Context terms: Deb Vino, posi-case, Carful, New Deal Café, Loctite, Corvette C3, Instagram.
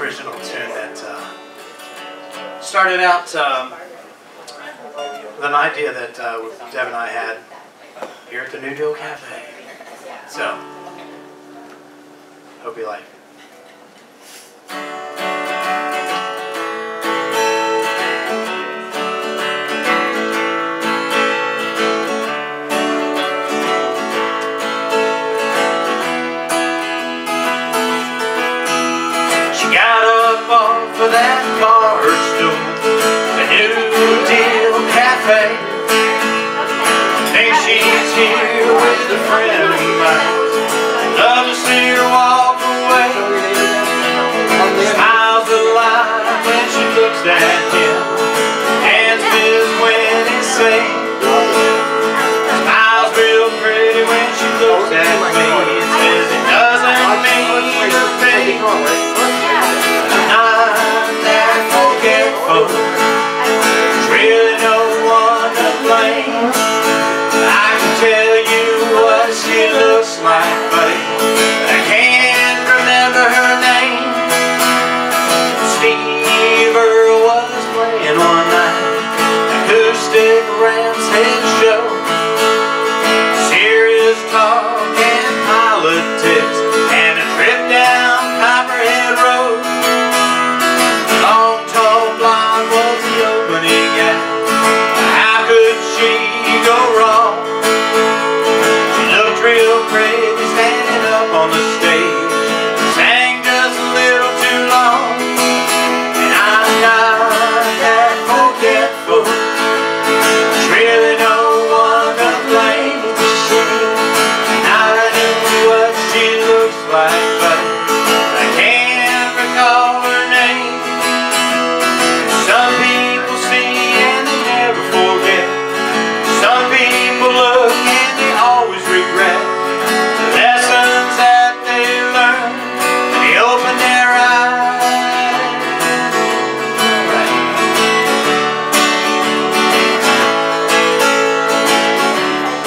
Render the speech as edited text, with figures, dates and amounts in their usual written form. original tune that started out with an idea that Deb and I had here at the New Deal Café. So, hope you like it. For that car stool, the New Deal Cafe. Hey, she's here with a friend of mine. Love to see her walk away. Smiles a lot when she looks at him. Hands miss when he sings. Smiles real pretty when she looks at me. And says it doesn't mean a thing. Oh,